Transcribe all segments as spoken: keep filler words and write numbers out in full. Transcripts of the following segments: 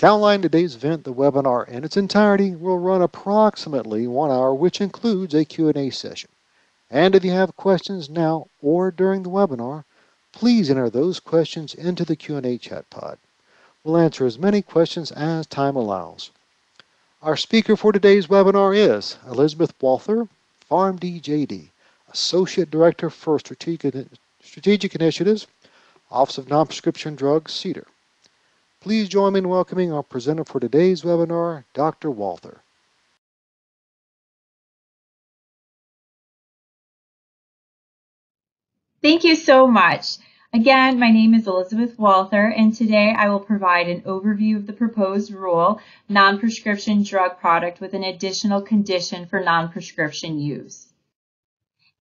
To outline today's event, the webinar in its entirety will run approximately one hour, which includes a Q and A session. And if you have questions now or during the webinar, please enter those questions into the Q and A chat pod. We'll answer as many questions as time allows. Our speaker for today's webinar is Elisabeth Walther, PharmD, J D, Associate Director for Strategic, Strategic Initiatives, Office of Non-Prescription Drugs, C D E R. Please join me in welcoming our presenter for today's webinar, Doctor Walther. Thank you so much. Again, my name is Elisabeth Walther, and today I will provide an overview of the proposed rule, non-prescription drug product with an additional condition for non-prescription use.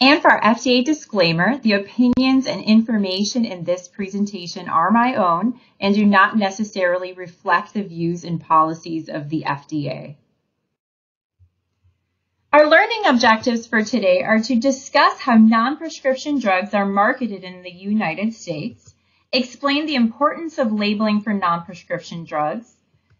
And for our F D A disclaimer, the opinions and information in this presentation are my own and do not necessarily reflect the views and policies of the F D A. Our learning objectives for today are to discuss how non-prescription drugs are marketed in the United States, explain the importance of labeling for non-prescription drugs,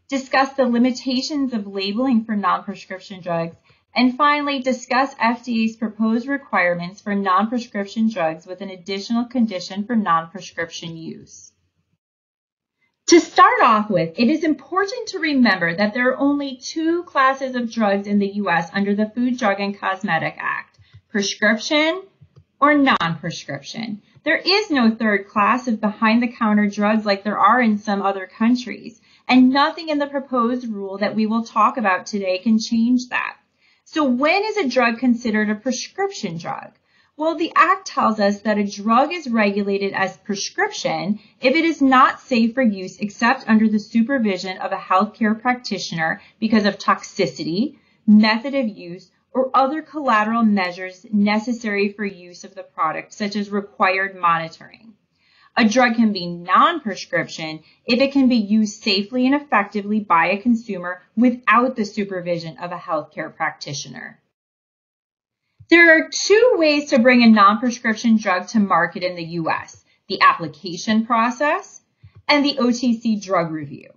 discuss the limitations of labeling for non-prescription drugs, and finally, discuss F D A's proposed requirements for non-prescription drugs with an additional condition for non-prescription use. To start off with, it is important to remember that there are only two classes of drugs in the U S under the Food, Drug, and Cosmetic Act, prescription or non-prescription. There is no third class of behind-the-counter drugs like there are in some other countries, and nothing in the proposed rule that we will talk about today can change that. So when is a drug considered a prescription drug? Well, the Act tells us that a drug is regulated as prescription if it is not safe for use except under the supervision of a healthcare practitioner because of toxicity, method of use, or other collateral measures necessary for use of the product, such as required monitoring. A drug can be non-prescription if it can be used safely and effectively by a consumer without the supervision of a healthcare practitioner. There are two ways to bring a non-prescription drug to market in the U S, the application process and the O T C drug review.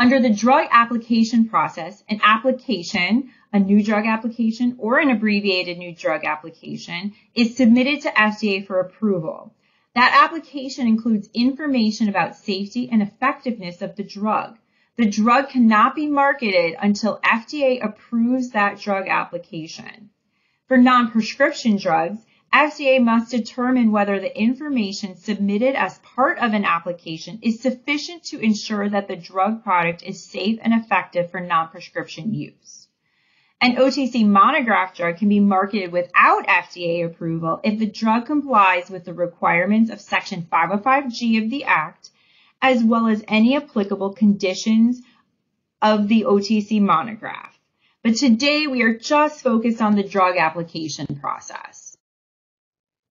Under the drug application process, an application, a new drug application, or an abbreviated new drug application is submitted to F D A for approval. That application includes information about safety and effectiveness of the drug. The drug cannot be marketed until F D A approves that drug application. For non-prescription drugs, F D A must determine whether the information submitted as part of an application is sufficient to ensure that the drug product is safe and effective for non-prescription use. An O T C monograph drug can be marketed without F D A approval if the drug complies with the requirements of Section five oh five G of the Act, as well as any applicable conditions of the O T C monograph. But today we are just focused on the drug application process.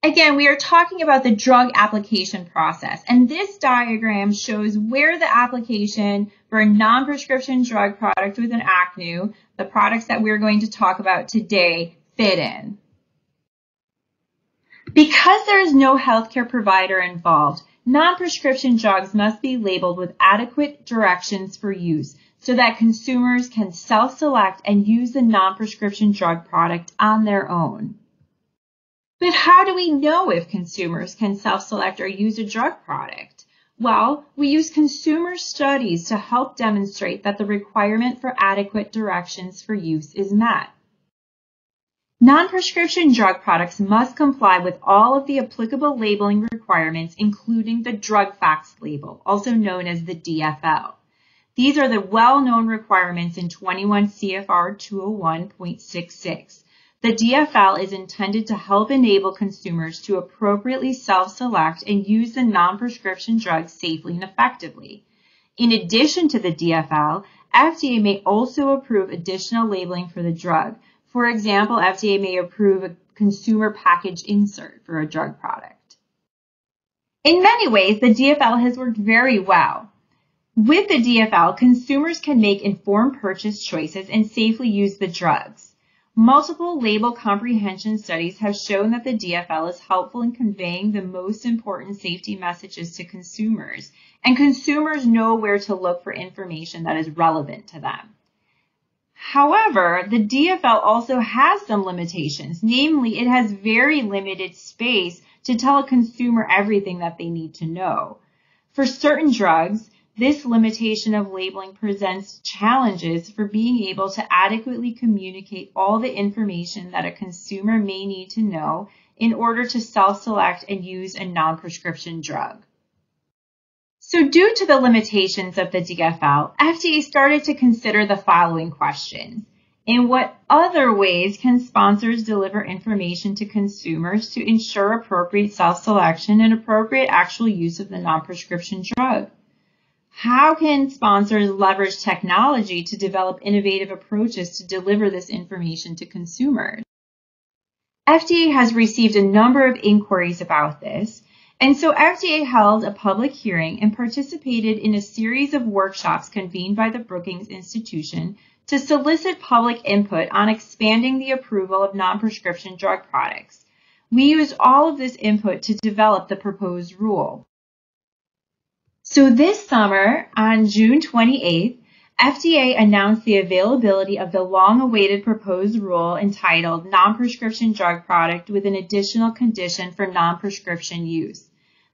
Again, we are talking about the drug application process, and this diagram shows where the application for a non-prescription drug product with an A C N U, the products that we're going to talk about today, fit in. Because there is no healthcare provider involved, non-prescription drugs must be labeled with adequate directions for use so that consumers can self-select and use the non-prescription drug product on their own. But how do we know if consumers can self-select or use a drug product? Well, we use consumer studies to help demonstrate that the requirement for adequate directions for use is met. Non-prescription drug products must comply with all of the applicable labeling requirements, including the Drug Facts label, also known as the D F L. These are the well-known requirements in twenty-one C F R two oh one point sixty-six. The D F L is intended to help enable consumers to appropriately self-select and use the non-prescription drug safely and effectively. In addition to the D F L, F D A may also approve additional labeling for the drug. For example, F D A may approve a consumer package insert for a drug product. In many ways, the D F L has worked very well. With the D F L, consumers can make informed purchase choices and safely use the drugs. Multiple label comprehension studies have shown that the D F L is helpful in conveying the most important safety messages to consumers, and consumers know where to look for information that is relevant to them. However, the D F L also has some limitations, namely it has very limited space to tell a consumer everything that they need to know. For certain drugs, this limitation of labeling presents challenges for being able to adequately communicate all the information that a consumer may need to know in order to self-select and use a non-prescription drug. So due to the limitations of the D F L, F D A started to consider the following questions. In what other ways can sponsors deliver information to consumers to ensure appropriate self-selection and appropriate actual use of the non-prescription drug? How can sponsors leverage technology to develop innovative approaches to deliver this information to consumers? F D A has received a number of inquiries about this, and so F D A held a public hearing and participated in a series of workshops convened by the Brookings Institution to solicit public input on expanding the approval of non-prescription drug products. We used all of this input to develop the proposed rule. So this summer, on June twenty-eighth, F D A announced the availability of the long-awaited proposed rule entitled Non-Prescription Drug Product with an Additional Condition for Non-Prescription Use.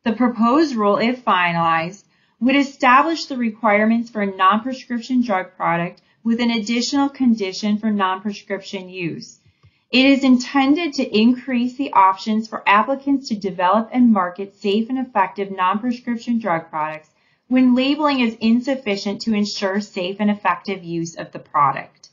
The proposed rule, if finalized, would establish the requirements for a non-prescription drug product with an additional condition for non-prescription use. It is intended to increase the options for applicants to develop and market safe and effective non-prescription drug products when labeling is insufficient to ensure safe and effective use of the product.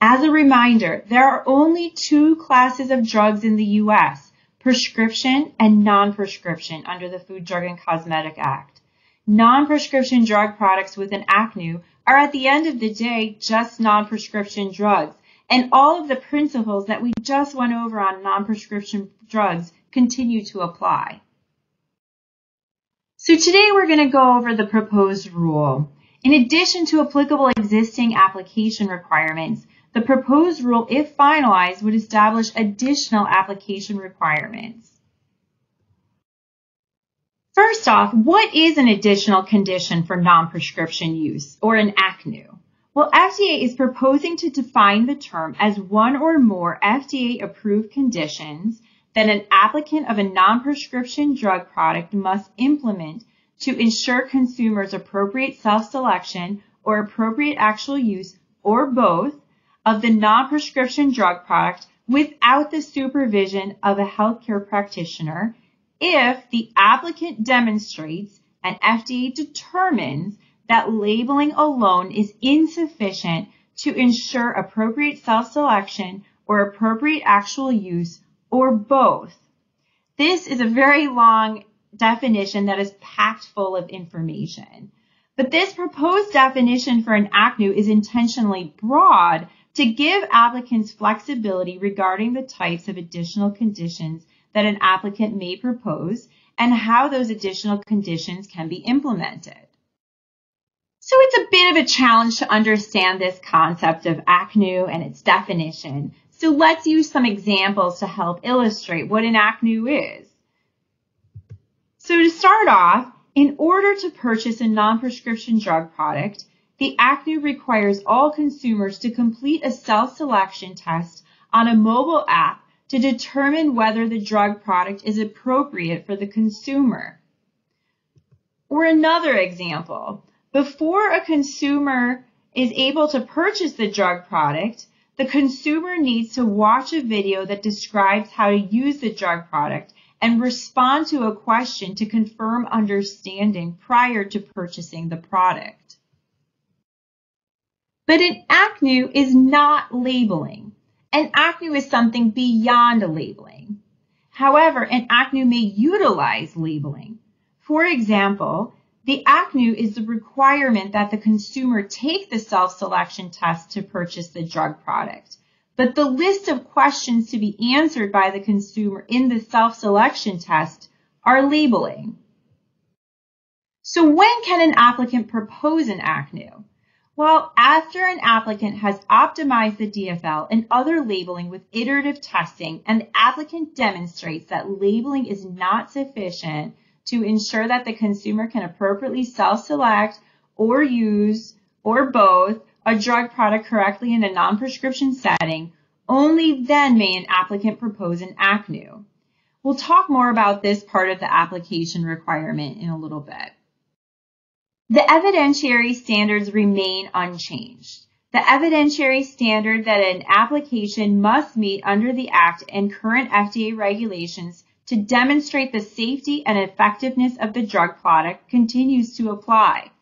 As a reminder, there are only two classes of drugs in the U S, prescription and non-prescription under the Food, Drug, and Cosmetic Act. Non-prescription drug products with an A C N U are at the end of the day just non-prescription drugs. And all of the principles that we just went over on non-prescription drugs continue to apply. So today we're going to go over the proposed rule. In addition to applicable existing application requirements, the proposed rule, if finalized, would establish additional application requirements. First off, what is an additional condition for non-prescription use, or an A C N U? Well, F D A is proposing to define the term as one or more F D A-approved conditions that an applicant of a non-prescription drug product must implement to ensure consumers appropriate self-selection or appropriate actual use, or both, of the non-prescription drug product without the supervision of a healthcare practitioner if the applicant demonstrates and F D A determines that labeling alone is insufficient to ensure appropriate self-selection or appropriate actual use, or both. This is a very long definition that is packed full of information. But this proposed definition for an A C N U is intentionally broad to give applicants flexibility regarding the types of additional conditions that an applicant may propose and how those additional conditions can be implemented. So it's a bit of a challenge to understand this concept of A C N U and its definition. So let's use some examples to help illustrate what an A C N U is. So to start off, in order to purchase a non-prescription drug product, the A C N U requires all consumers to complete a self-selection test on a mobile app to determine whether the drug product is appropriate for the consumer. Or another example. Before a consumer is able to purchase the drug product, the consumer needs to watch a video that describes how to use the drug product and respond to a question to confirm understanding prior to purchasing the product. But an A C N U is not labeling. An A C N U is something beyond labeling. However, an A C N U may utilize labeling. For example, the A C N U is the requirement that the consumer take the self-selection test to purchase the drug product. But the list of questions to be answered by the consumer in the self-selection test are labeling. So when can an applicant propose an A C N U? Well, after an applicant has optimized the D F L and other labeling with iterative testing, and the applicant demonstrates that labeling is not sufficient to ensure that the consumer can appropriately self-select or use, or both, a drug product correctly in a non-prescription setting, only then may an applicant propose an A C N U. We'll talk more about this part of the application requirement in a little bit. The evidentiary standards remain unchanged. The evidentiary standard that an application must meet under the Act and current F D A regulations to demonstrate the safety and effectiveness of the drug product continues to apply.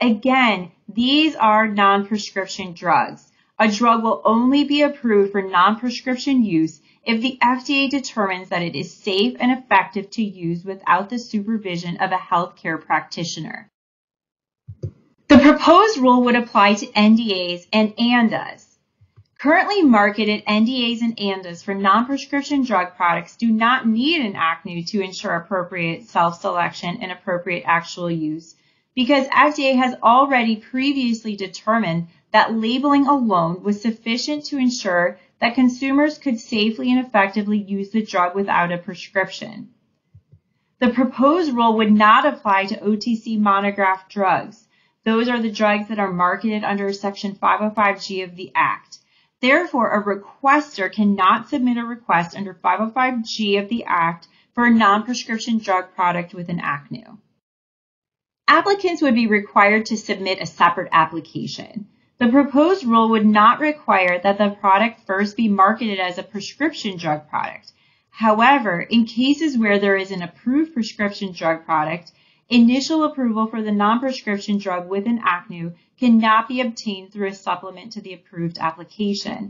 Again, these are non-prescription drugs. A drug will only be approved for non-prescription use if the F D A determines that it is safe and effective to use without the supervision of a healthcare practitioner. The proposed rule would apply to N D As and ANDAs. Currently marketed N D As and ANDAs for non-prescription drug products do not need an A C N U to ensure appropriate self-selection and appropriate actual use, because F D A has already previously determined that labeling alone was sufficient to ensure that consumers could safely and effectively use the drug without a prescription. The proposed rule would not apply to O T C monograph drugs. Those are the drugs that are marketed under Section five oh five G of the Act. Therefore, a requester cannot submit a request under five oh five G of the Act for a non-prescription drug product with an A C N U. Applicants would be required to submit a separate application. The proposed rule would not require that the product first be marketed as a prescription drug product. However, in cases where there is an approved prescription drug product, initial approval for the non-prescription drug with an A C N U cannot be obtained through a supplement to the approved application.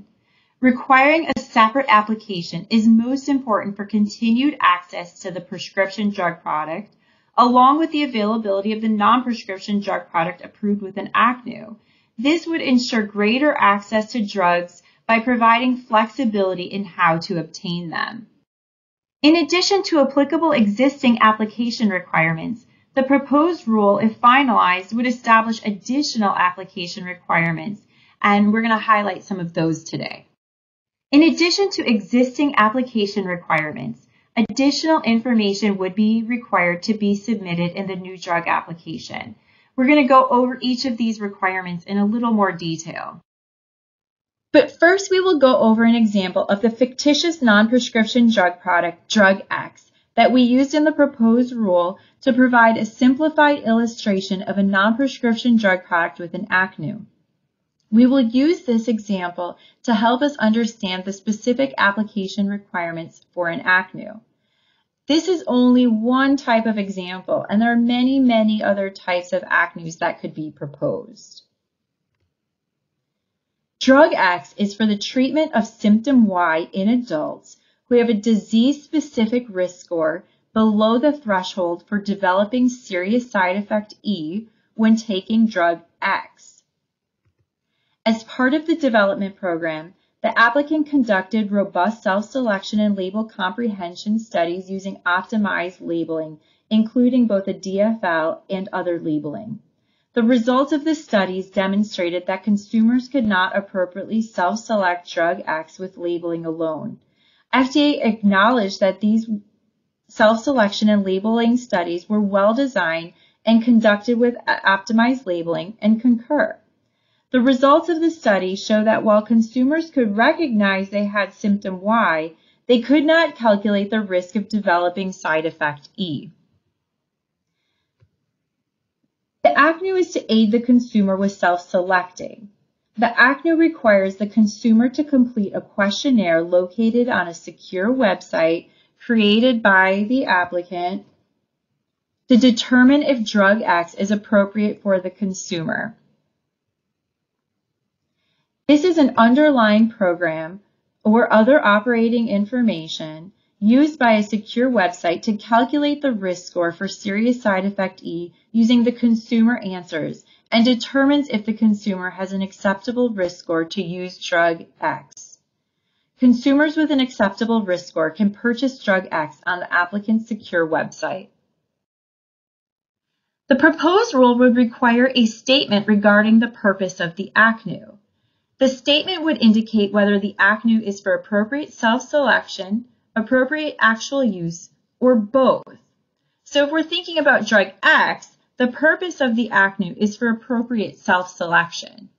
Requiring a separate application is most important for continued access to the prescription drug product, along with the availability of the non-prescription drug product approved with an A C N U. This would ensure greater access to drugs by providing flexibility in how to obtain them. In addition to applicable existing application requirements, the proposed rule, if finalized, would establish additional application requirements, and we're going to highlight some of those today. In addition to existing application requirements, additional information would be required to be submitted in the new drug application. We're going to go over each of these requirements in a little more detail. But first, we will go over an example of the fictitious non-prescription drug product, Drug X, that we used in the proposed rule to provide a simplified illustration of a non-prescription drug product with an A C N U. We will use this example to help us understand the specific application requirements for an A C N U. This is only one type of example, and there are many, many other types of A C N Us that could be proposed. Drug X is for the treatment of symptom Y in adults who have a disease-specific risk score below the threshold for developing serious side effect E when taking drug X. As part of the development program, the applicant conducted robust self-selection and label comprehension studies using optimized labeling, including both a D F L and other labeling. The results of the studies demonstrated that consumers could not appropriately self-select drug X with labeling alone. F D A acknowledged that these self-selection and labeling studies were well-designed and conducted with optimized labeling and concur. The results of the study show that while consumers could recognize they had symptom Y, they could not calculate the risk of developing side effect E. The A C N U is to aid the consumer with self-selecting. The A C N U requires the consumer to complete a questionnaire located on a secure website created by the applicant to determine if drug X is appropriate for the consumer. This is an underlying program or other operating information used by a secure website to calculate the risk score for serious side effect E using the consumer answers and determines if the consumer has an acceptable risk score to use drug X. Consumers with an acceptable risk score can purchase drug X on the applicant's secure website. The proposed rule would require a statement regarding the purpose of the A C N U. The statement would indicate whether the A C N U is for appropriate self-selection, appropriate actual use, or both. So if we're thinking about drug X, the purpose of the A C N U is for appropriate self-selection.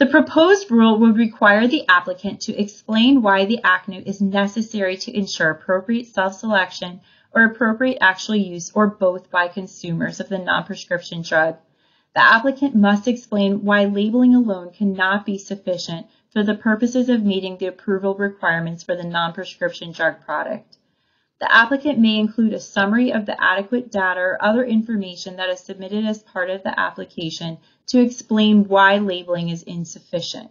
The proposed rule would require the applicant to explain why the A C N U is necessary to ensure appropriate self-selection or appropriate actual use or both by consumers of the non-prescription drug. The applicant must explain why labeling alone cannot be sufficient for the purposes of meeting the approval requirements for the non-prescription drug product. The applicant may include a summary of the adequate data or other information that is submitted as part of the application to explain why labeling is insufficient.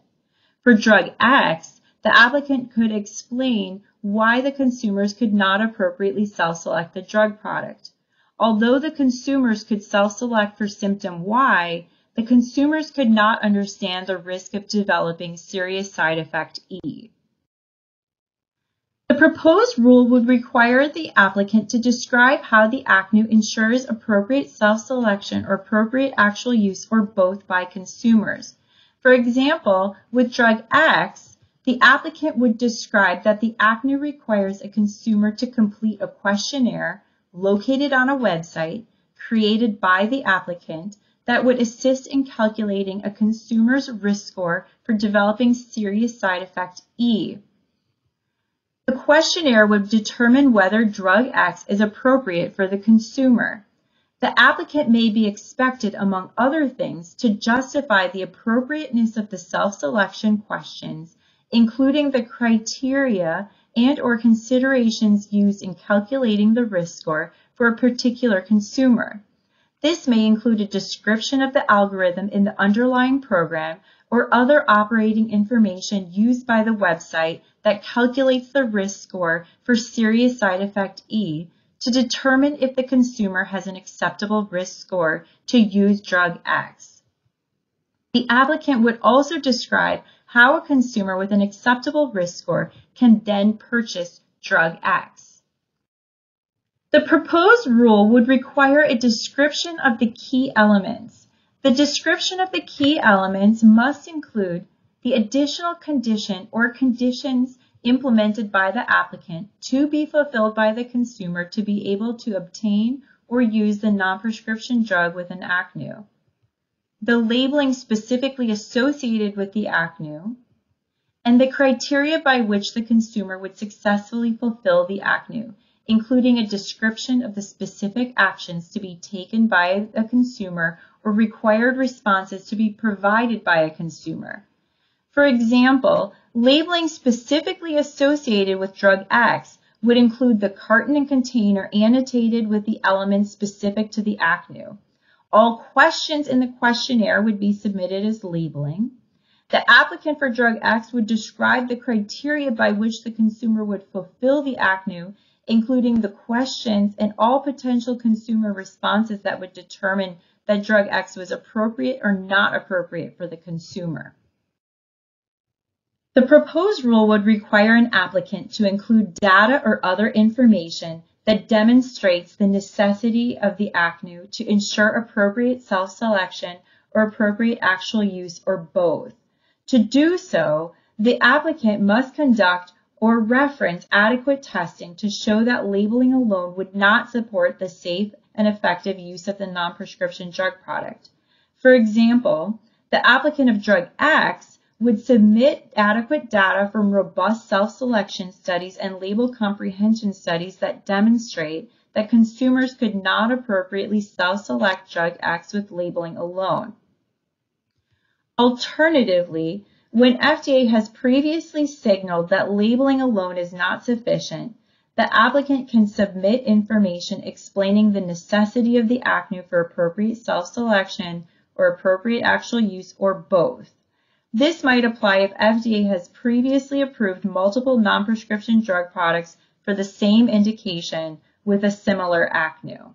For drug X, the applicant could explain why the consumers could not appropriately self-select the drug product. Although the consumers could self-select for symptom Y, the consumers could not understand the risk of developing serious side effect E. The proposed rule would require the applicant to describe how the A C N U ensures appropriate self-selection or appropriate actual use or both by consumers. For example, with drug X, the applicant would describe that the A C N U requires a consumer to complete a questionnaire located on a website created by the applicant that would assist in calculating a consumer's risk score for developing serious side effect E. The questionnaire would determine whether drug X is appropriate for the consumer. The applicant may be expected, among other things, to justify the appropriateness of the self-selection questions, including the criteria and or considerations used in calculating the risk score for a particular consumer. This may include a description of the algorithm in the underlying program or other operating information used by the website that calculates the risk score for serious side effect E to determine if the consumer has an acceptable risk score to use drug X. The applicant would also describe how a consumer with an acceptable risk score can then purchase drug X. The proposed rule would require a description of the key elements. The description of the key elements must include the additional condition or conditions implemented by the applicant to be fulfilled by the consumer to be able to obtain or use the non-prescription drug with an A C N U. The labeling specifically associated with the A C N U, and the criteria by which the consumer would successfully fulfill the A C N U, including a description of the specific actions to be taken by a consumer or required responses to be provided by a consumer. For example, labeling specifically associated with drug X would include the carton and container annotated with the elements specific to the A C N U. All questions in the questionnaire would be submitted as labeling. The applicant for drug X would describe the criteria by which the consumer would fulfill the A C N U, including the questions and all potential consumer responses that would determine that drug X was appropriate or not appropriate for the consumer. The proposed rule would require an applicant to include data or other information that demonstrates the necessity of the A C N U to ensure appropriate self-selection or appropriate actual use or both. To do so, the applicant must conduct or reference adequate testing to show that labeling alone would not support the safe and effective use of the non-prescription drug product. For example, the applicant of drug X would submit adequate data from robust self-selection studies and label comprehension studies that demonstrate that consumers could not appropriately self-select drug X with labeling alone. Alternatively, when F D A has previously signaled that labeling alone is not sufficient, the applicant can submit information explaining the necessity of the A C N U for appropriate self-selection or appropriate actual use or both. This might apply if F D A has previously approved multiple non-prescription drug products for the same indication with a similar A C N U.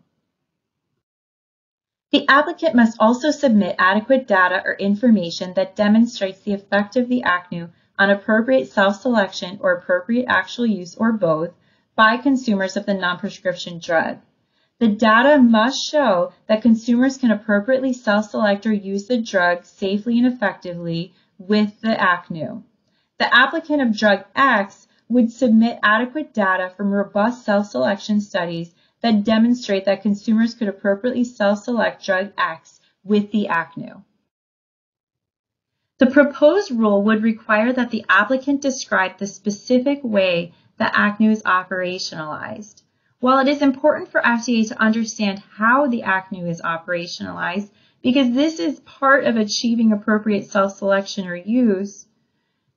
The applicant must also submit adequate data or information that demonstrates the effect of the A C N U on appropriate self-selection or appropriate actual use or both by consumers of the non-prescription drug. The data must show that consumers can appropriately self-select or use the drug safely and effectively with the A C N U. The applicant of drug X would submit adequate data from robust self-selection studies that demonstrate that consumers could appropriately self-select drug acts with the A C N U. The proposed rule would require that the applicant describe the specific way the A C N U is operationalized. While it is important for F D A to understand how the A C N U is operationalized, because this is part of achieving appropriate self-selection or use,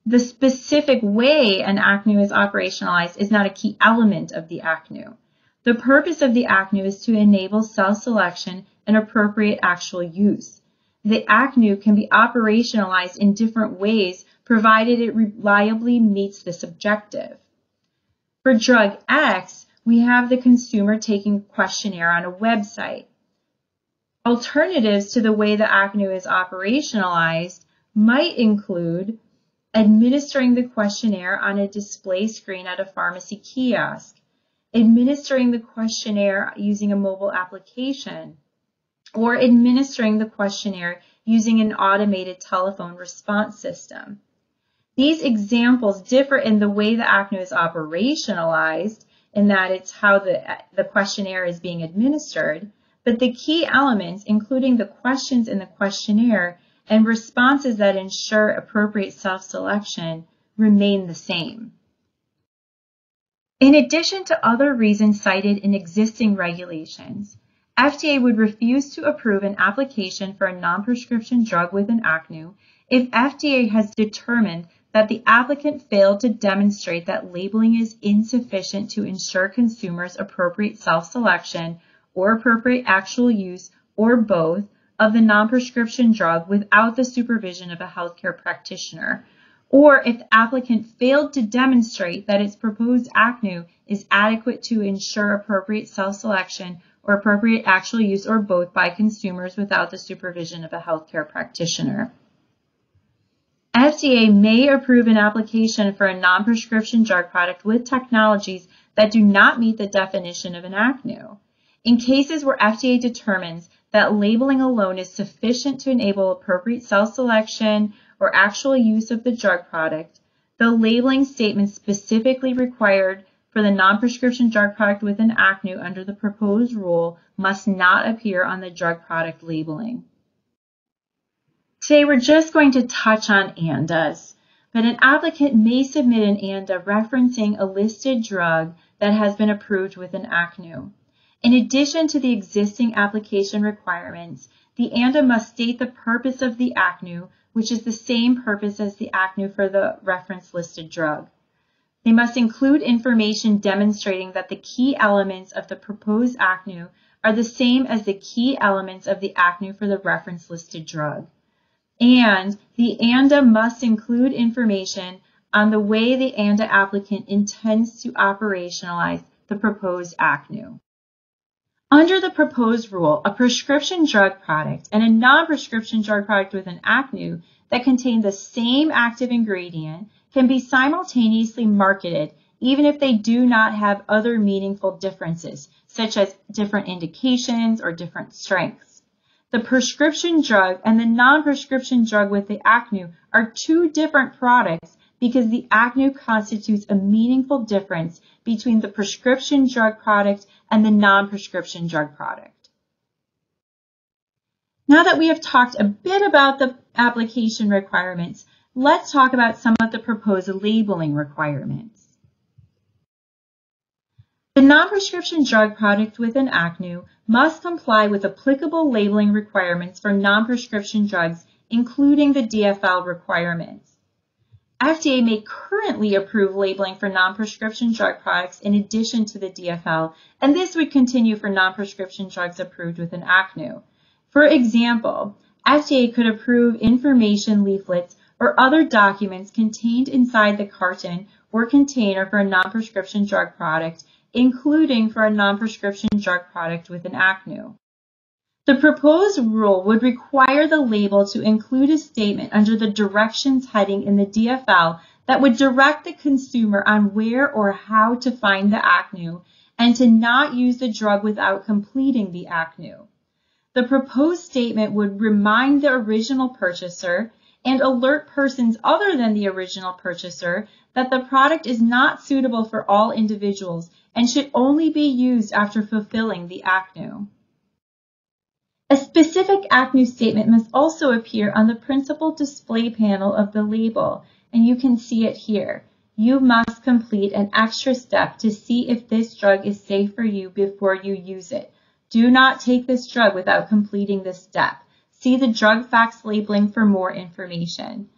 the specific way an A C N U is operationalized is not a key element of the A C N U. The purpose of the A C N U is to enable self-selection and appropriate actual use. The A C N U can be operationalized in different ways, provided it reliably meets this objective. For drug X, we have the consumer taking a questionnaire on a website. Alternatives to the way the A C N U is operationalized might include administering the questionnaire on a display screen at a pharmacy kiosk, administering the questionnaire using a mobile application, or administering the questionnaire using an automated telephone response system. These examples differ in the way the A C N U is operationalized, in that it's how the, the questionnaire is being administered, but the key elements, including the questions in the questionnaire and responses that ensure appropriate self-selection, remain the same. In addition to other reasons cited in existing regulations, F D A would refuse to approve an application for a non-prescription drug with an A C N U if F D A has determined that the applicant failed to demonstrate that labeling is insufficient to ensure consumers appropriate self-selection or appropriate actual use, or both, of the non-prescription drug without the supervision of a healthcare practitioner, or if the applicant failed to demonstrate that its proposed A C N U is adequate to ensure appropriate self-selection or appropriate actual use, or both, by consumers without the supervision of a healthcare practitioner. F D A may approve an application for a non-prescription drug product with technologies that do not meet the definition of an A C N U. In cases where F D A determines that labeling alone is sufficient to enable appropriate self-selection or actual use of the drug product, the labeling statement specifically required for the non-prescription drug product with an A C N U under the proposed rule must not appear on the drug product labeling. Today, we're just going to touch on ANDAs, but an applicant may submit an ANDA referencing a listed drug that has been approved with an A C N U. In addition to the existing application requirements, the ANDA must state the purpose of the A C N U, which is the same purpose as the A C N U for the reference listed drug. They must include information demonstrating that the key elements of the proposed A C N U are the same as the key elements of the A C N U for the reference listed drug. And the ANDA must include information on the way the ANDA applicant intends to operationalize the proposed A C N U. Under the proposed rule, a prescription drug product and a non-prescription drug product with an A C N U that contain the same active ingredient can be simultaneously marketed even if they do not have other meaningful differences, such as different indications or different strengths. The prescription drug and the non-prescription drug with the A C N U are two different products because the A C N U constitutes a meaningful difference between the prescription drug product and the non-prescription drug product. Now that we have talked a bit about the application requirements, let's talk about some of the proposed labeling requirements. The non-prescription drug product with an A C N U must comply with applicable labeling requirements for non-prescription drugs, including the D F L requirements. F D A may currently approve labeling for non-prescription drug products in addition to the D F L, and this would continue for non-prescription drugs approved with an A C N U. For example, F D A could approve information leaflets or other documents contained inside the carton or container for a non-prescription drug product, including for a non-prescription drug product with an A C N U. The proposed rule would require the label to include a statement under the directions heading in the D F L that would direct the consumer on where or how to find the A C N U and to not use the drug without completing the A C N U. The proposed statement would remind the original purchaser and alert persons other than the original purchaser that the product is not suitable for all individuals and should only be used after fulfilling the A C N U. A specific A C N U statement must also appear on the principal display panel of the label, and you can see it here. You must complete an extra step to see if this drug is safe for you before you use it. Do not take this drug without completing this step. See the Drug Facts labeling for more information.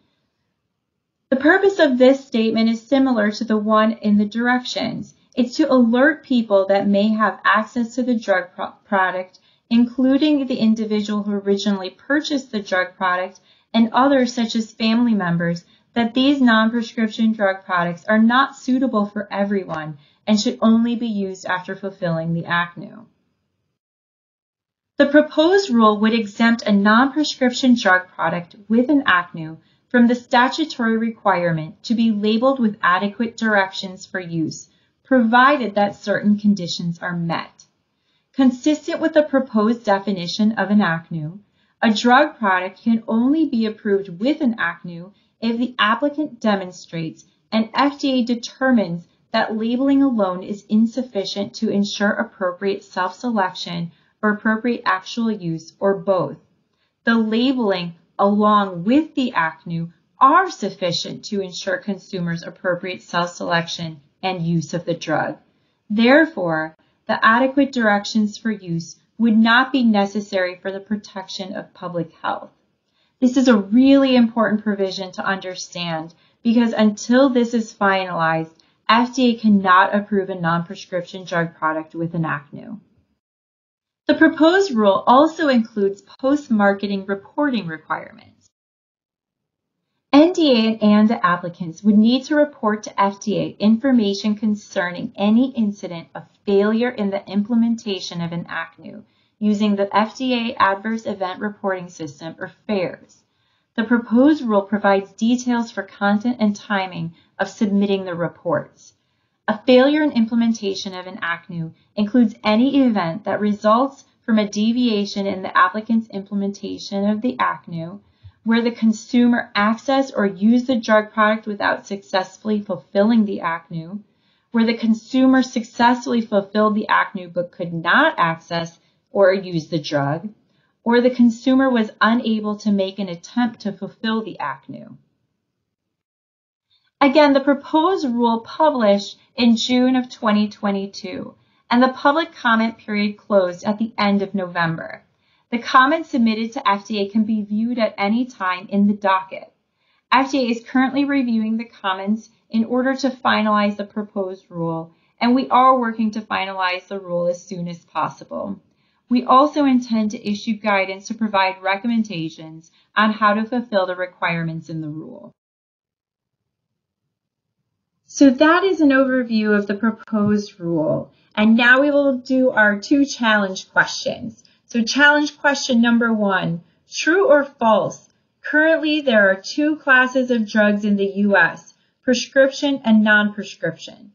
The purpose of this statement is similar to the one in the directions. It's to alert people that may have access to the drug pro product, including the individual who originally purchased the drug product and others such as family members, that these non-prescription drug products are not suitable for everyone and should only be used after fulfilling the A C N U. The proposed rule would exempt a non-prescription drug product with an A C N U from the statutory requirement to be labeled with adequate directions for use, provided that certain conditions are met. Consistent with the proposed definition of an A C N U, a drug product can only be approved with an A C N U if the applicant demonstrates and F D A determines that labeling alone is insufficient to ensure appropriate self-selection or appropriate actual use or both. The labeling along with the A C N U are sufficient to ensure consumers appropriate self-selection and use of the drug. Therefore, the adequate directions for use would not be necessary for the protection of public health. This is a really important provision to understand because until this is finalized, F D A cannot approve a non-prescription drug product with an A C N U. The proposed rule also includes post-marketing reporting requirements. N D A and ANDA applicants would need to report to F D A information concerning any incident of failure in the implementation of an A C N U, using the F D A Adverse Event Reporting System, or FAERS. The proposed rule provides details for content and timing of submitting the reports. A failure in implementation of an A C N U includes any event that results from a deviation in the applicant's implementation of the A C N U, where the consumer accessed or used the drug product without successfully fulfilling the A C N U, where the consumer successfully fulfilled the A C N U but could not access or use the drug, or the consumer was unable to make an attempt to fulfill the A C N U. Again, the proposed rule published in June of twenty twenty-two, and the public comment period closed at the end of November. The comments submitted to F D A can be viewed at any time in the docket. F D A is currently reviewing the comments in order to finalize the proposed rule, and we are working to finalize the rule as soon as possible. We also intend to issue guidance to provide recommendations on how to fulfill the requirements in the rule. So that is an overview of the proposed rule. And now we will do our two challenge questions. So challenge question number one, true or false? Currently, there are two classes of drugs in the U S, prescription and non-prescription.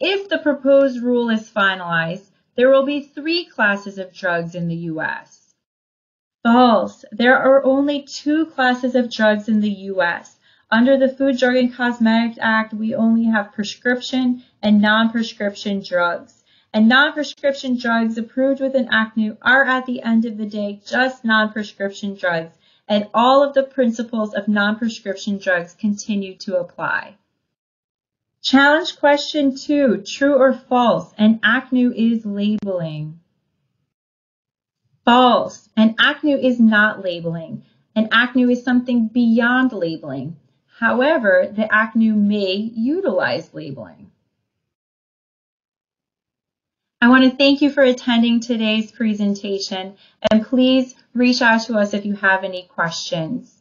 If the proposed rule is finalized, there will be three classes of drugs in the U S. False. There are only two classes of drugs in the U S. Under the Food, Drug, and Cosmetic Act, we only have prescription and non-prescription drugs. And non-prescription drugs approved with an A C N U are at the end of the day just non-prescription drugs, and all of the principles of non-prescription drugs continue to apply. Challenge question two, true or false, an A C N U is labeling. False, an A C N U is not labeling. An A C N U is something beyond labeling. However, the A C N U may utilize labeling. I want to thank you for attending today's presentation, and please reach out to us if you have any questions.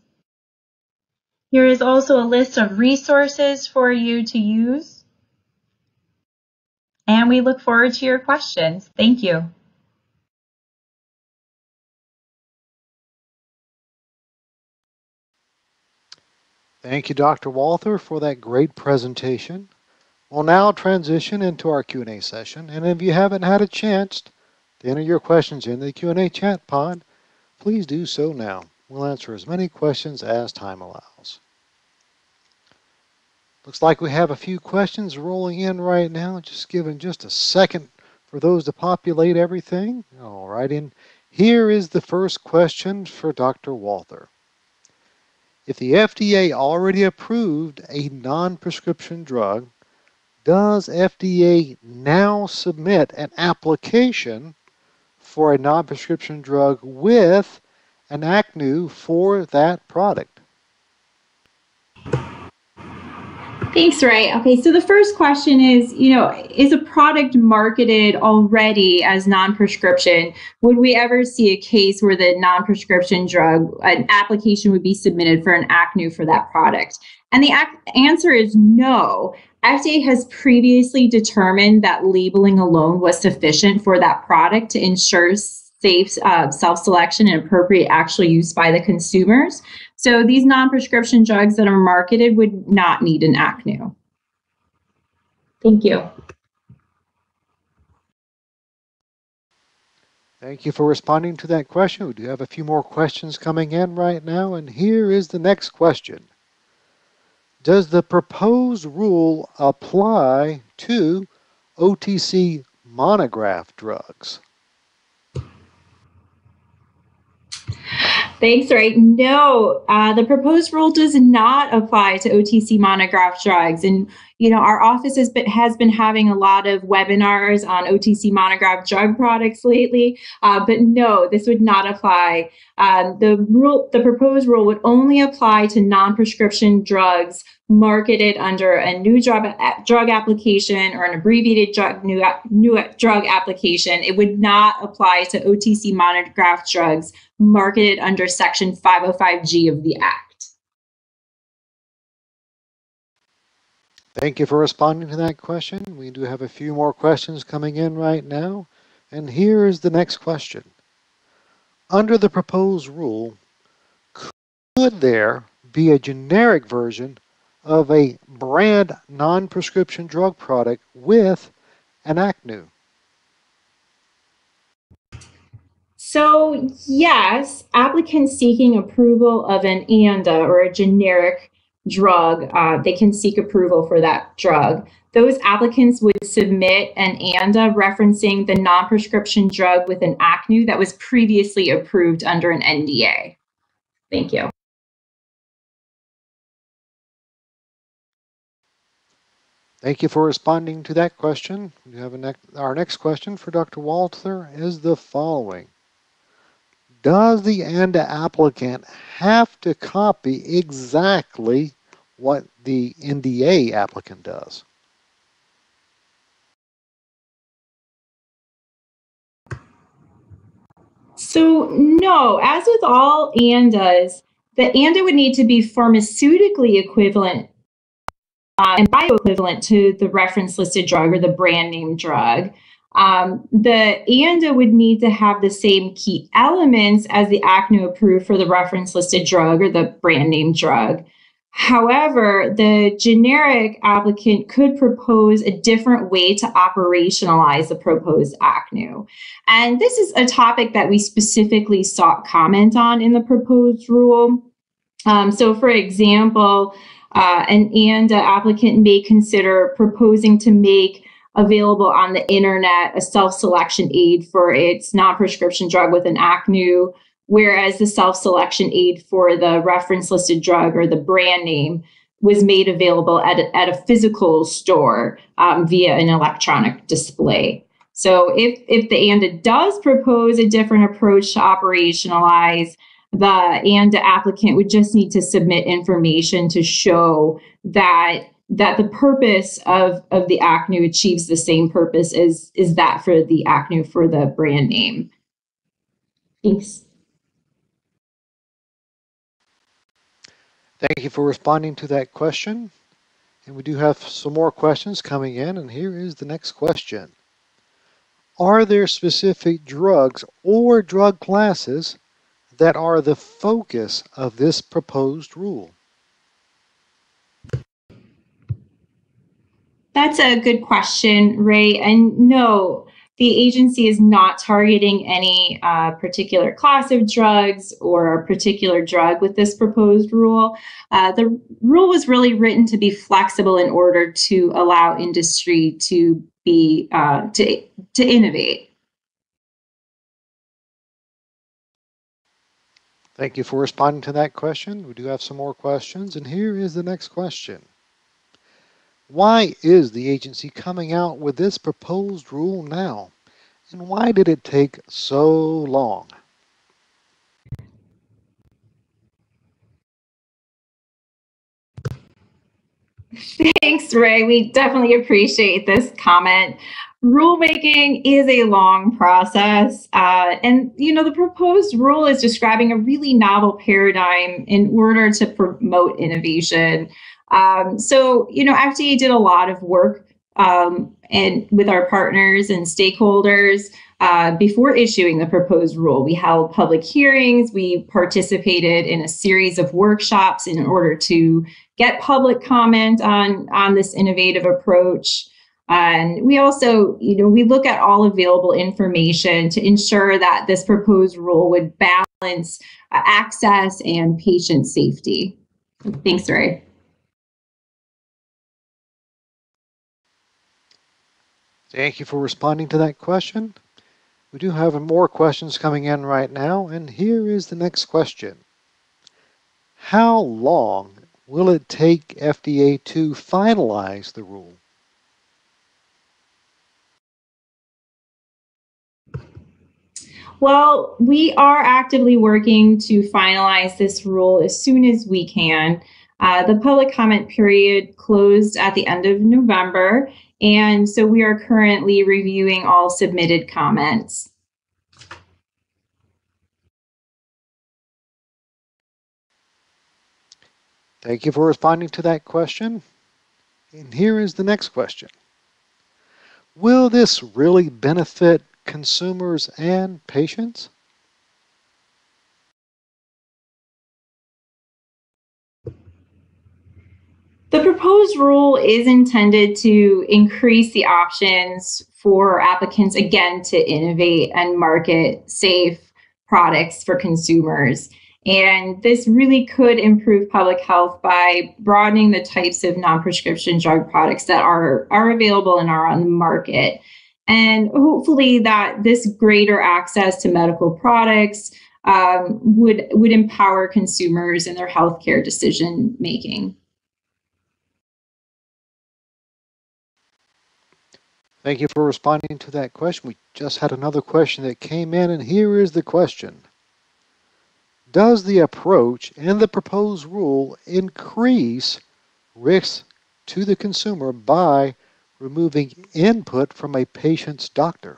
Here is also a list of resources for you to use. And we look forward to your questions. Thank you. Thank you, Doctor Walther, for that great presentation. We'll now transition into our Q and A session. And if you haven't had a chance to enter your questions in the Q and A chat pod, please do so now. We'll answer as many questions as time allows. Looks like we have a few questions rolling in right now. Just giving just a second for those to populate everything. All right, and here is the first question for Doctor Walther. If the F D A already approved a non-prescription drug, does F D A now submit an application for a non-prescription drug with an A C N U for that product? Thanks, Ray. Okay, so the first question is, you know, is a product marketed already as non-prescription? Would we ever see a case where the non-prescription drug, an application would be submitted for an A C N U for that product? And the answer is no. F D A has previously determined that labeling alone was sufficient for that product to ensure safe uh, self-selection and appropriate actual use by the consumers. So these non-prescription drugs that are marketed would not need an A C N U. Thank you. Thank you for responding to that question. We do have a few more questions coming in right now, and here is the next question. Does the proposed rule apply to O T C monograph drugs? Thanks, Ray. No, uh, the proposed rule does not apply to O T C monograph drugs. And, you know, our office has been, has been having a lot of webinars on O T C monograph drug products lately. Uh, but no, this would not apply. Um, the rule, the proposed rule would only apply to non-prescription drugs marketed under a new drug, drug application or an abbreviated drug, new, new drug application. It would not apply to O T C monograph drugs marketed under Section five oh five G of the Act. Thank you for responding to that question. We do have a few more questions coming in right now. And here is the next question. Under the proposed rule, could there be a generic version of a brand non-prescription drug product with an A C N U? So yes, applicants seeking approval of an ANDA or a generic drug, uh, they can seek approval for that drug. Those applicants would submit an ANDA referencing the non-prescription drug with an A C N U that was previously approved under an N D A. Thank you. Thank you for responding to that question. We have a ne our next question for Doctor Walther is the following. Does the ANDA applicant have to copy exactly what the N D A applicant does? So no, as with all ANDAs, the ANDA would need to be pharmaceutically equivalent Uh, and bioequivalent to the reference listed drug or the brand name drug. Um, the ANDA would need to have the same key elements as the A C N U approved for the reference listed drug or the brand name drug. However, the generic applicant could propose a different way to operationalize the proposed A C N U. And this is a topic that we specifically sought comment on in the proposed rule. Um, so for example, Uh, an ANDA applicant may consider proposing to make available on the internet a self-selection aid for its non-prescription drug with an A C N U, whereas the self-selection aid for the reference listed drug or the brand name was made available at a, at a physical store um, via an electronic display. So if, if the ANDA does propose a different approach to operationalize, the ANDA applicant would just need to submit information to show that that the purpose of, of the A C N U achieves the same purpose as is that for the A C N U for the brand name. Thanks. Thank you for responding to that question. And we do have some more questions coming in, and here is the next question. Are there specific drugs or drug classes that are the focus of this proposed rule? That's a good question, Ray. And no, the agency is not targeting any uh, particular class of drugs or a particular drug with this proposed rule. Uh, the rule was really written to be flexible in order to allow industry to be uh, to, to innovate. Thank you for responding to that question. We do have some more questions, and here is the next question. Why is the agency coming out with this proposed rule now, and why did it take so long? Thanks, Ray. We definitely appreciate this comment. Rulemaking is a long process, uh, and you know the proposed rule is describing a really novel paradigm in order to promote innovation. Um, so, you know, F D A did a lot of work um, and with our partners and stakeholders uh, before issuing the proposed rule. We held public hearings. We participated in a series of workshops in order to get public comment on, on this innovative approach. And we also, you know, we look at all available information to ensure that this proposed rule would balance uh, access and patient safety. Thanks, Ray. Thank you for responding to that question. We do have more questions coming in right now, and here is the next question. How long will it take F D A to finalize the rule? Well, we are actively working to finalize this rule as soon as we can. Uh, the public comment period closed at the end of November, and so we are currently reviewing all submitted comments. Thank you for responding to that question. And here is the next question. Will this really benefit consumers and patients? The proposed rule is intended to increase the options for applicants, again, to innovate and market safe products for consumers. And this really could improve public health by broadening the types of non-prescription drug products that are, are available and are on the market. And hopefully that this greater access to medical products um, would, would empower consumers in their healthcare decision making. Thank you for responding to that question. We just had another question that came in, and here is the question. Does the approach and the proposed rule increase risks to the consumer by removing input from a patient's doctor?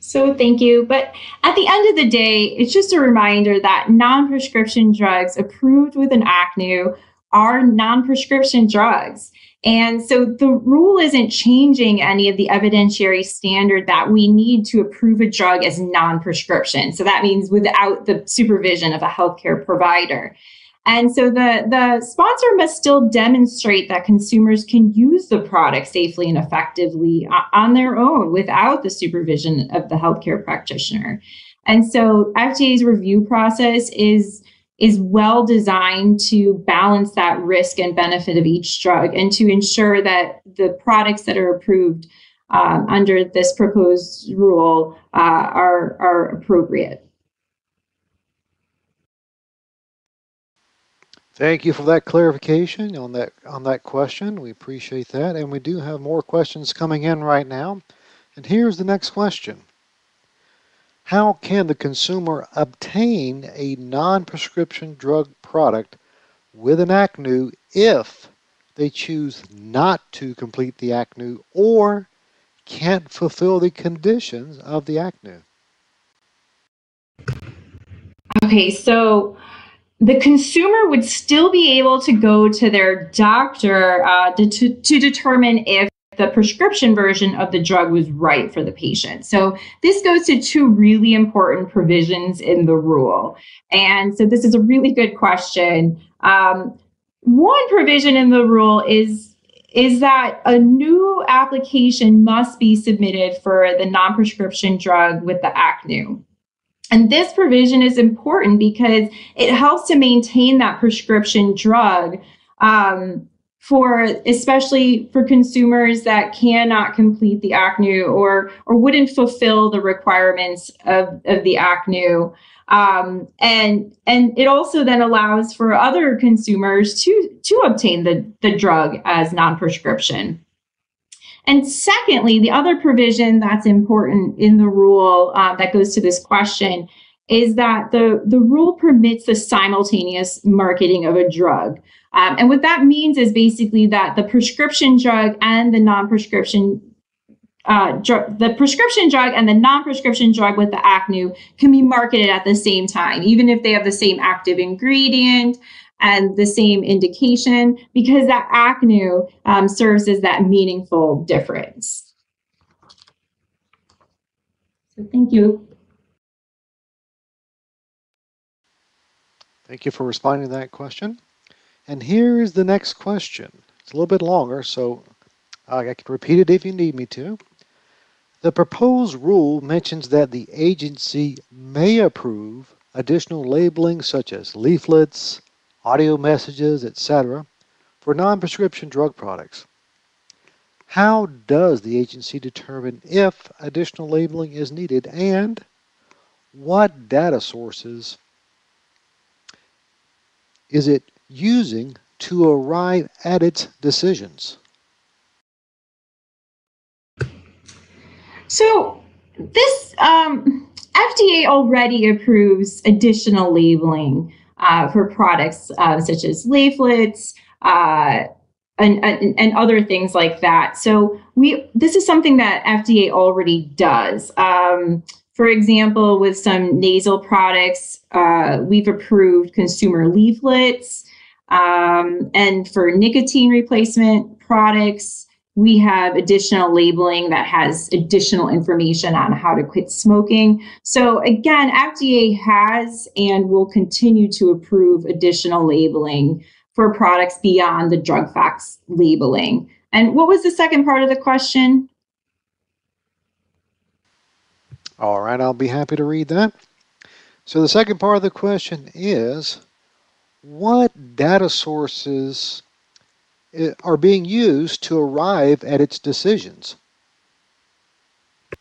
So thank you. But at the end of the day, it's just a reminder that non-prescription drugs approved with an A C N U are non-prescription drugs. And so the rule isn't changing any of the evidentiary standard that we need to approve a drug as non-prescription. So that means without the supervision of a healthcare provider. And so the, the sponsor must still demonstrate that consumers can use the product safely and effectively on their own without the supervision of the healthcare practitioner. And so F D A's review process is is well designed to balance that risk and benefit of each drug and to ensure that the products that are approved um, under this proposed rule uh, are, are appropriate. Thank you for that clarification on that, on that question. We appreciate that. And we do have more questions coming in right now. And here's the next question. How can the consumer obtain a non-prescription drug product with an A C N U if they choose not to complete the A C N U or can't fulfill the conditions of the A C N U? Okay, so the consumer would still be able to go to their doctor uh, to, to, to determine if the prescription version of the drug was right for the patient. So this goes to two really important provisions in the rule. And so this is a really good question. Um, one provision in the rule is is that a new application must be submitted for the non-prescription drug with the A C N U. And this provision is important because it helps to maintain that prescription drug um, for, especially for consumers that cannot complete the A C N U or, or wouldn't fulfill the requirements of, of the A C N U. Um, and, and it also then allows for other consumers to, to obtain the, the drug as non-prescription. And secondly, the other provision that's important in the rule uh, that goes to this question is that the, the rule permits the simultaneous marketing of a drug. Um, and what that means is basically that the prescription drug and the non-prescription uh, drug, the prescription drug and the non-prescription drug with the A C N U can be marketed at the same time, even if they have the same active ingredient and the same indication, because that A C N U um, serves as that meaningful difference. So thank you. Thank you for responding to that question. And here is the next question. It's a little bit longer, so I can repeat it if you need me to. The proposed rule mentions that the agency may approve additional labeling such as leaflets, audio messages, et cetera, for non-prescription drug products. How does the agency determine if additional labeling is needed, and what data sources is it using to arrive at its decisions? So this um, F D A already approves additional labeling Uh, for products uh, such as leaflets uh, and, and, and other things like that. So we this is something that F D A already does. Um, for example, with some nasal products, uh, we've approved consumer leaflets. Um, and for nicotine replacement products, we have additional labeling that has additional information on how to quit smoking. So again, F D A has and will continue to approve additional labeling for products beyond the drug facts labeling. And what was the second part of the question? All right, I'll be happy to read that. So the second part of the question is, what data sources are being used to arrive at its decisions?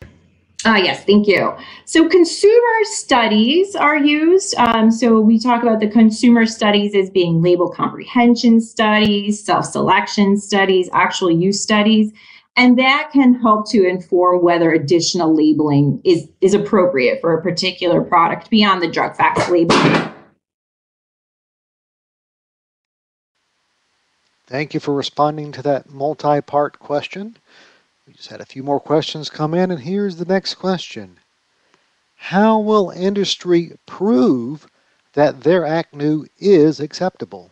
Uh, yes, thank you. So consumer studies are used. Um, so we talk about the consumer studies as being label comprehension studies, self-selection studies, actual use studies, and that can help to inform whether additional labeling is, is appropriate for a particular product beyond the drug facts label. Thank you for responding to that multi-part question. We just had a few more questions come in, and here's the next question. How will industry prove that their A C N U is acceptable?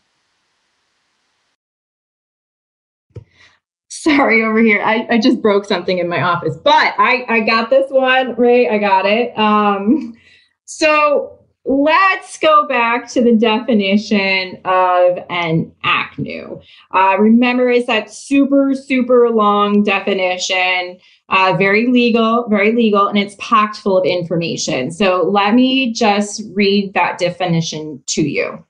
Sorry, over here. I, I just broke something in my office, but I, I got this one, Ray. I got it. Um, so let's go back to the definition of an A C N U. Uh, remember, it's that super, super long definition, uh, very legal, very legal, and it's packed full of information. So let me just read that definition to you.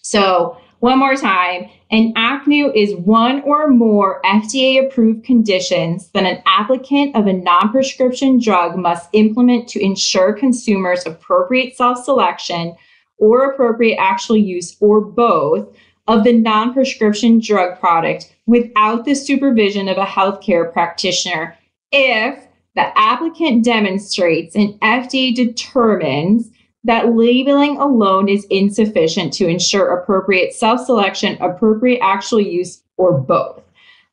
So one more time, an A C N U is one or more F D A-approved conditions that an applicant of a non-prescription drug must implement to ensure consumers appropriate self-selection or appropriate actual use or both of the non-prescription drug product without the supervision of a healthcare practitioner if the applicant demonstrates and F D A determines that labeling alone is insufficient to ensure appropriate self-selection, appropriate actual use, or both.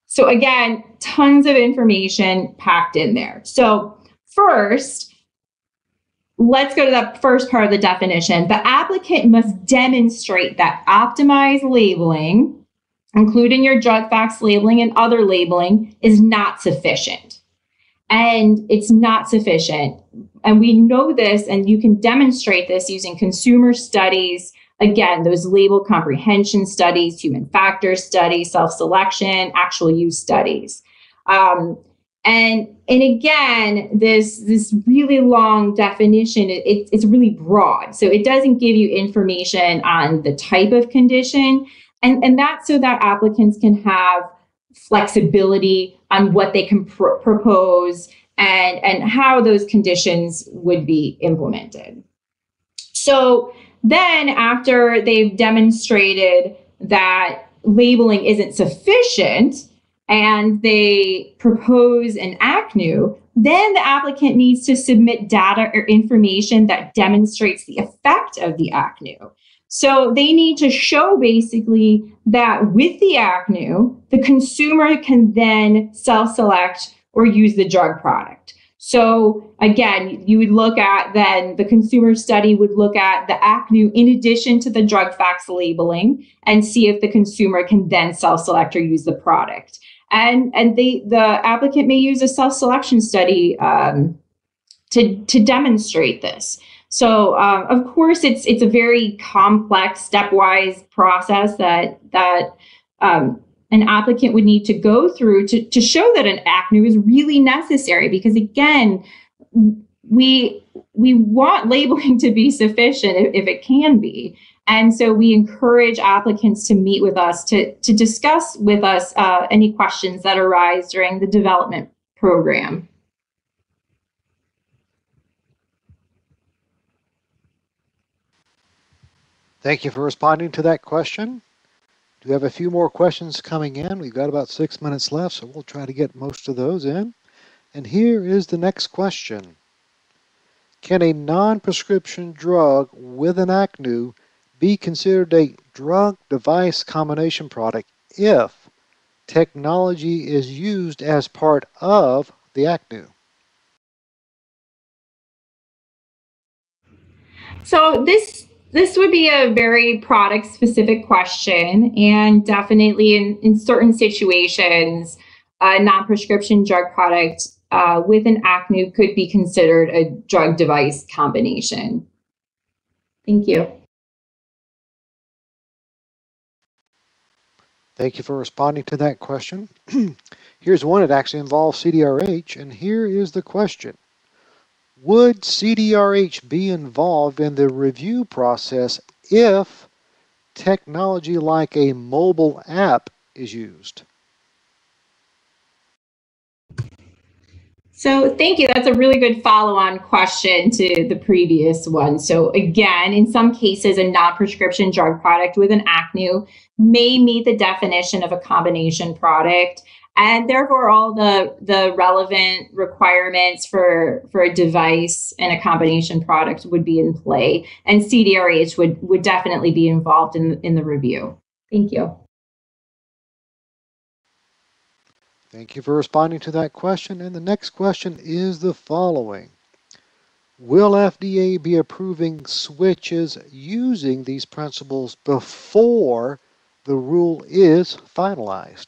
So again, tons of information packed in there. So first, let's go to the first part of the definition. The applicant must demonstrate that optimized labeling, including your drug facts labeling and other labeling, is not sufficient. And it's not sufficient. And we know this, and you can demonstrate this using consumer studies, Again, those label comprehension studies, human factors studies, self-selection, actual use studies. Um, and, and again, this, this really long definition, it, it's really broad. So it doesn't give you information on the type of condition. And, and that's so that applicants can have flexibility on what they can pr- propose and, and how those conditions would be implemented. So then after they've demonstrated that labeling isn't sufficient and they propose an A C N U, then the applicant needs to submit data or information that demonstrates the effect of the A C N U. So they need to show basically that with the A C N U, the consumer can then self-select or use the drug product. So again, you would look at then the consumer study would look at the A C N U in addition to the drug facts labeling and see if the consumer can then self-select or use the product. And, and they, the applicant may use a self-selection study um, to, to demonstrate this. So, uh, of course, it's it's a very complex, stepwise process that that um, an applicant would need to go through to, to show that an A C N U is really necessary. Because again, we we want labeling to be sufficient if, if it can be, and so we encourage applicants to meet with us to to discuss with us uh, any questions that arise during the development program. Thank you for responding to that question. Do we have a few more questions coming in? We've got about six minutes left, so we'll try to get most of those in. And here is the next question. Can a non-prescription drug with an A C N U be considered a drug-device combination product if technology is used as part of the A C N U? So this This would be a very product-specific question, and definitely in, in certain situations, a non-prescription drug product uh, with an A C N U could be considered a drug-device combination. Thank you. Thank you for responding to that question. Here's one that actually involves C D R H, and here is the question. Would C D R H be involved in the review process if technology like a mobile app is used? So thank you. That's a really good follow-on question to the previous one. So again, in some cases, a non-prescription drug product with an A C N U may meet the definition of a combination product, and therefore all the, the relevant requirements for, for a device and a combination product would be in play, and C D R H would, would definitely be involved in, in the review. Thank you. Thank you for responding to that question. And the next question is the following. Will F D A be approving switches using these principles before the rule is finalized?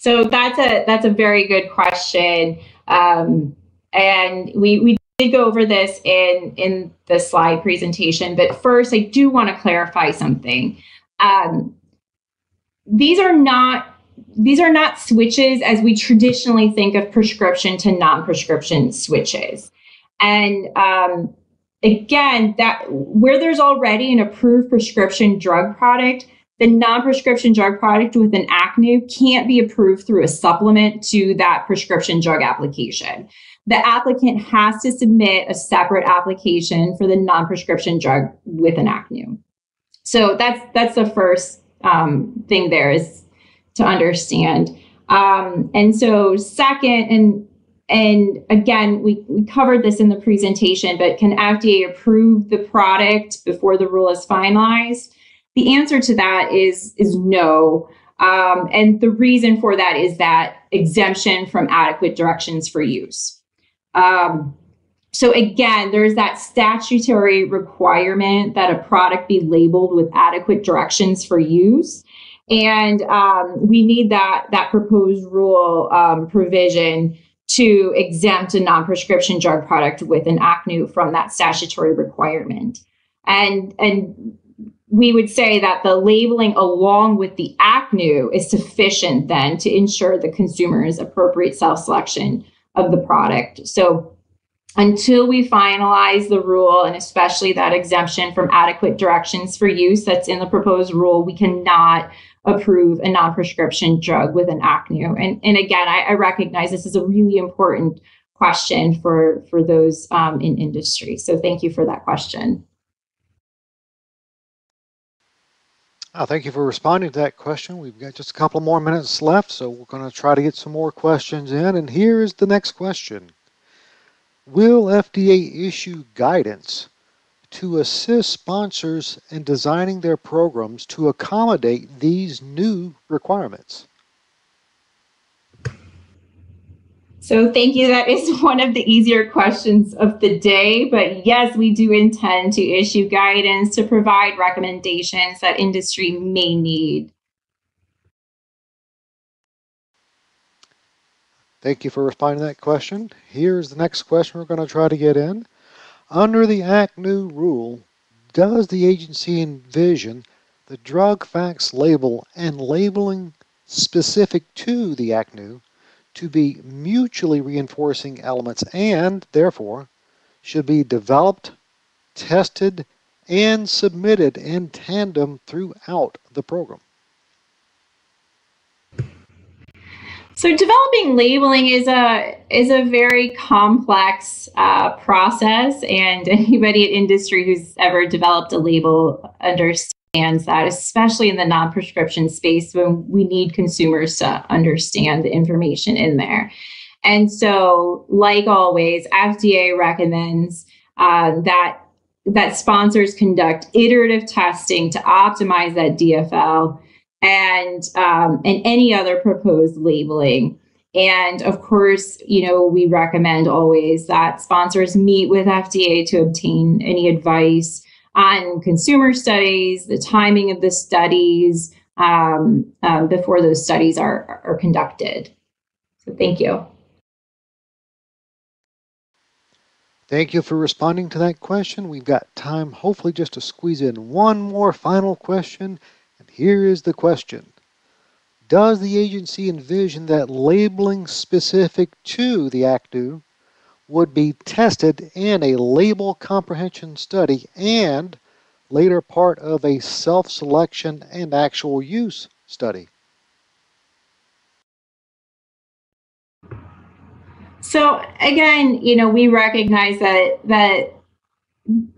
So that's a that's a very good question, um, and we we did go over this in in the slide presentation. But first, I do want to clarify something. Um, these are not these are not switches as we traditionally think of prescription to non-prescription switches, and um, again, that where there's already an approved prescription drug product, the non-prescription drug product with an A C N U can't be approved through a supplement to that prescription drug application. The applicant has to submit a separate application for the non-prescription drug with an A C N U. So that's that's the first um, thing there is to understand. Um, and so second, and and again, we, we covered this in the presentation, but can F D A approve the product before the rule is finalized? The answer to that is, is no, um, and the reason for that is that exemption from adequate directions for use. Um, so again, there's that statutory requirement that a product be labeled with adequate directions for use, and um, we need that, that proposed rule um, provision to exempt a non-prescription drug product with an A C N U from that statutory requirement. And, and we would say that the labeling along with the A C N U is sufficient then to ensure the consumer's appropriate self-selection of the product. So until we finalize the rule, and especially that exemption from adequate directions for use that's in the proposed rule, we cannot approve a non-prescription drug with an A C N U. And, and again, I, I recognize this is a really important question for, for those um, in industry. So thank you for that question. Uh, thank you for responding to that question. We've got just a couple more minutes left, so we're going to try to get some more questions in. And here is the next question. Will F D A issue guidance to assist sponsors in designing their programs to accommodate these new requirements? So thank you. That is one of the easier questions of the day. But yes, we do intend to issue guidance to provide recommendations that industry may need. Thank you for responding to that question. Here's the next question we're going to try to get in. Under the A C N U rule, does the agency envision the Drug Facts label and labeling specific to the A C N U to be mutually reinforcing elements and, therefore, should be developed, tested, and submitted in tandem throughout the program? So developing labeling is a is a very complex uh, process, and anybody in industry who's ever developed a label understands that, especially in the non-prescription space when we need consumers to understand the information in there. And so, like always, F D A recommends uh, that that sponsors conduct iterative testing to optimize that D F L and um, and any other proposed labeling. And of course, you know, we recommend always that sponsors meet with F D A to obtain any advice on consumer studies, the timing of the studies um, um, before those studies are, are conducted. So thank you. Thank you for responding to that question. We've got time, hopefully, just to squeeze in one more final question. Here is the question. Does the agency envision that labeling specific to the A C N U would be tested in a label comprehension study and later part of a self-selection and actual use study? So again, you know, we recognize that that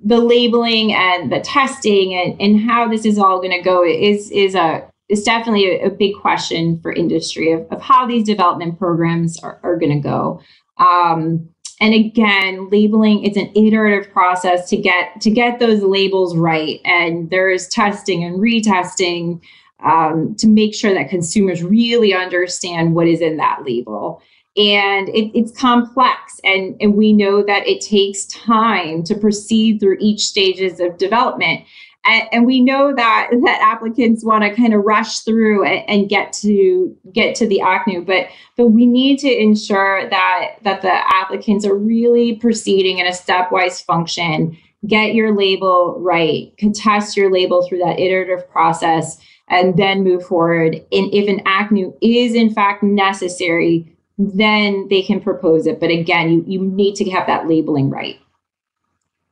the labeling and the testing and, and how this is all going to go is is a is definitely a, a big question for industry of, of how these development programs are, are going to go. Um, and again, labeling is an iterative process to get to get those labels right, and there is testing and retesting um, to make sure that consumers really understand what is in that label. And it, it's complex, and, and we know that it takes time to proceed through each stages of development. And, and we know that, that applicants want to kind of rush through and, and get to get to the A C N U, but, but we need to ensure that, that the applicants are really proceeding in a stepwise function. Get your label right, contest your label through that iterative process, and then move forward. And if an A C N U is in fact necessary, then they can propose it. But again, you, you need to have that labeling right.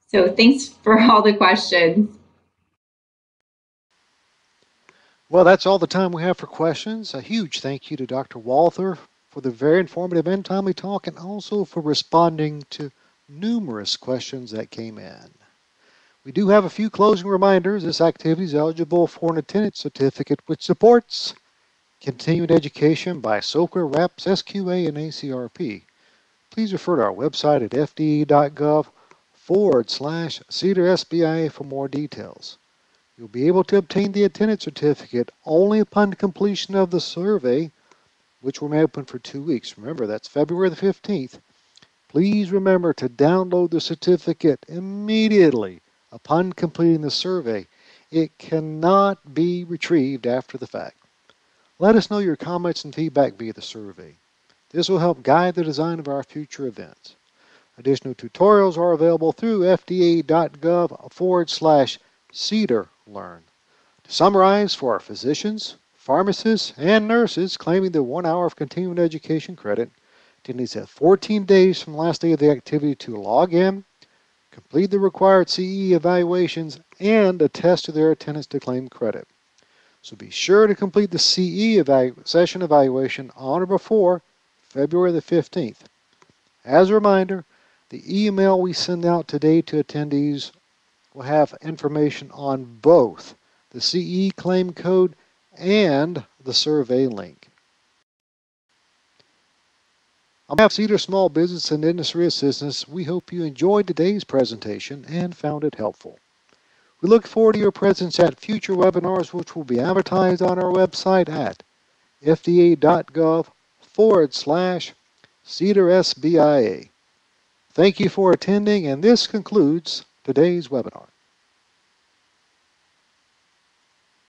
So thanks for all the questions. Well, that's all the time we have for questions. A huge thank you to Doctor Walther for the very informative and timely talk, and also for responding to numerous questions that came in. We do have a few closing reminders. This activity is eligible for an attendance certificate, which supports continued education by SOCA, RAPS, S Q A, and A C R P. Please refer to our website at fde.gov forward slash CDER SBIA for more details. You'll be able to obtain the attendance certificate only upon completion of the survey, which will be open for two weeks. Remember, that's February the fifteenth. Please remember to download the certificate immediately upon completing the survey. It cannot be retrieved after the fact. Let us know your comments and feedback via the survey. This will help guide the design of our future events. Additional tutorials are available through fda.gov forward slash CDER learn. To summarize for our physicians, pharmacists, and nurses claiming the one hour of continuing education credit, attendees have fourteen days from the last day of the activity to log in, complete the required C E evaluations, and attest to their attendance to claim credit. So be sure to complete the C E evalu- session evaluation on or before February the fifteenth. As a reminder, the email we send out today to attendees will have information on both the C E claim code and the survey link. On behalf of C D R Small Business and Industry Assistance, we hope you enjoyed today's presentation and found it helpful. We look forward to your presence at future webinars, which will be advertised on our website at fda.gov forward slash CDRSBIA. Thank you for attending, and this concludes today's webinar.